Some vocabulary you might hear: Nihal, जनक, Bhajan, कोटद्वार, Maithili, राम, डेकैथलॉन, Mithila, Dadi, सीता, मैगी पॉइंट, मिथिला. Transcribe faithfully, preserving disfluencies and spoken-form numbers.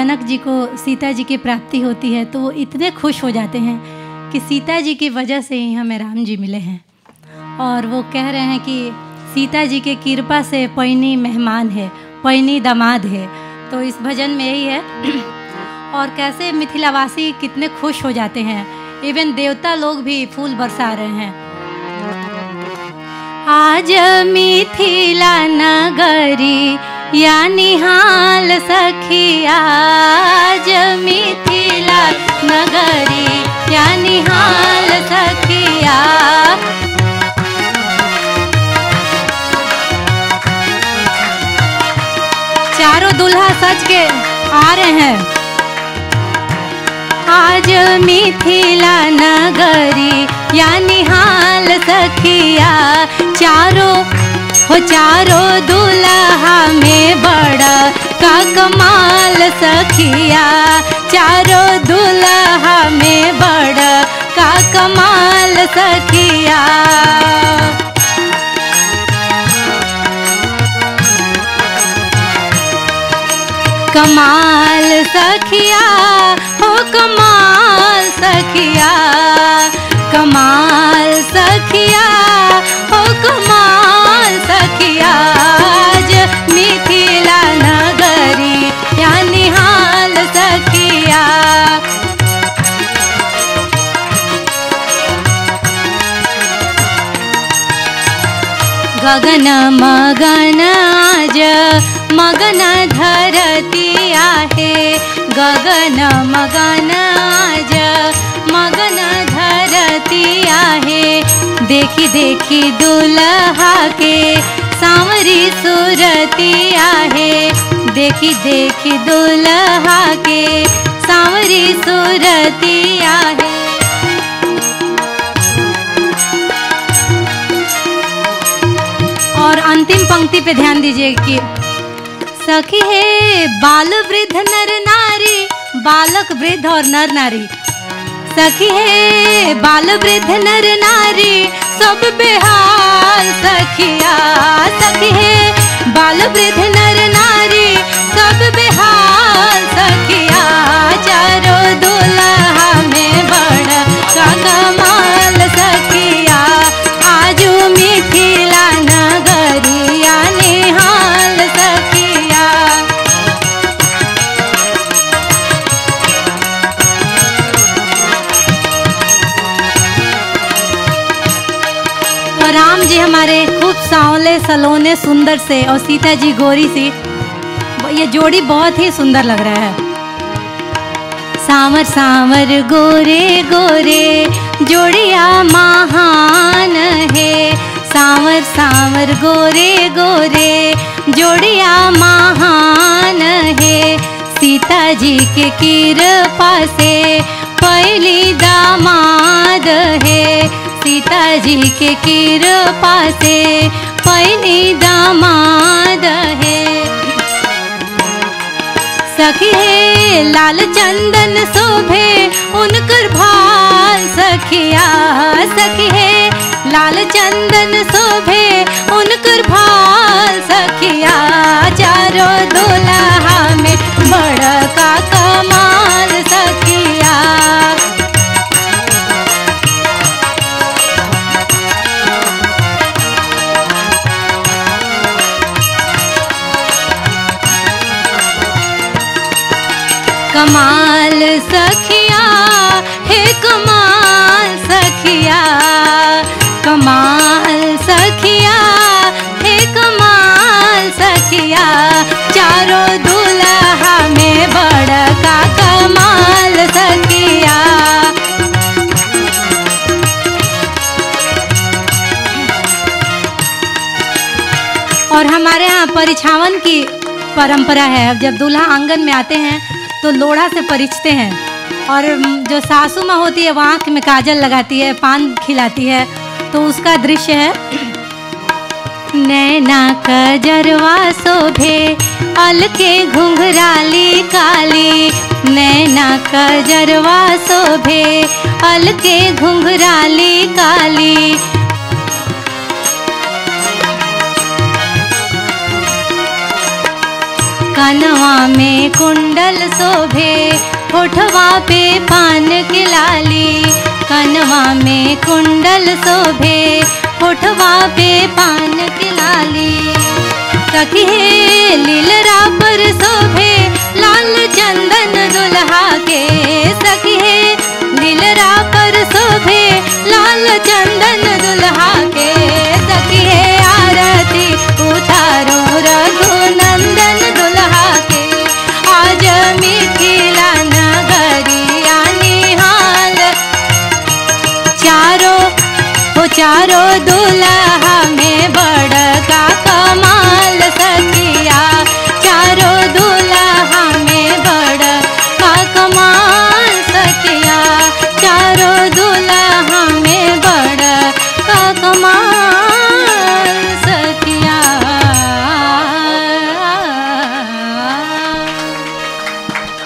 जनक जी को सीता जी की प्राप्ति होती है तो वो इतने खुश हो जाते हैं कि सीता जी की वजह से ही हमें राम जी मिले हैं। और वो कह रहे हैं कि सीता जी के कृपा से पैनी मेहमान है, पैनी दामाद है। तो इस भजन में यही है। और कैसे मिथिलावासी कितने खुश हो जाते हैं, इवन देवता लोग भी फूल बरसा रहे हैं। आज मिथिला नगरी या निहाल सखी, आज मिथिला नगरी या निहाल सखिया, चारों दुल्हा सज के आ रहे हैं। आज मिथिला नगरी या निहाल सखिया, चारों हो चारों दुल्हा में बड़ा का कमाल सखिया, चारों दुल्हा में बड़ा का कमाल सखिया। कमाल सखिया हो कमाल सखिया, कमाल सखिया हो कमाल सखिया, आज मिथिला नगरी या निहाल सखिया। गगन मगन आज मगन धरती आहे, गगन मगन आज मगन धरती आहे, देखी देखी दुल्हा के सांवरी सूरती आहे, देखी देखी दुल्हा के सांवरी सूरती आहे। और अंतिम पंक्ति पे ध्यान दीजिए कि सखी है बाल वृद्ध नर नारी, बालक वृद्ध और नर नारी, सखी है बाल वृद्ध नर नारी सब बेहाल सखिया, सखी है बाल वृद्ध नर नारी सब बेहाल सखिया, चारों दुल्हा में बड़ा का कमाल सखिया, आजू मिथिला हमारे खूब सांवले सलोने सुंदर से और सीता जी गोरी सी, ये जोड़ी बहुत ही सुंदर लग रहा है। सांवर सांवर गोरे गोरे जोड़िया महान है, सांवर सांवर गोरे गोरे जोड़िया महान है, सीता जी के कृपा से पहली दामाद है, सीता जी के कृपा से पहली दामाद है। सखी है लाल चंदन शोभे उनकर भाल सखिया, सखी है लाल चंदन शोभे उनकर भाल सखिया, चारों दुल्हा में बड़ा का कमाल सखिया। कमाल सखिया हे कमाल सखिया, कमाल सखिया हे कमाल सखिया, चारों दुल्हा में बड़ा का कमाल सखिया। और हमारे यहाँ परिछावन की परंपरा है। अब जब दूल्हा आंगन में आते हैं तो लोढ़ा से परिछते हैं, और जो सासू माँ होती है वहाँ आँख में काजल लगाती है, पान खिलाती है। तो उसका दृश्य है। नैना कजरवा शोभे अलके घुंघराली काली, नैना कजरवा शोभे अलके घुंघराली काली, कानवा में कुंडल शोभे, होठवा पे पान की लाली। कानवा में कुंडल शोभे, होठवा पे पान की लाली। तकिए लीलरा पर शोभे, लाल चंदन दुल्हा के। तकिए लीलरा पर शोभे, लाल चंदन दुल्हा के। तकिए आरती उतारो रघुनंदन दुल्हा के। आज मिथिला नगरिया निहाल, चारों हो चारों दुल्हा में बड़ा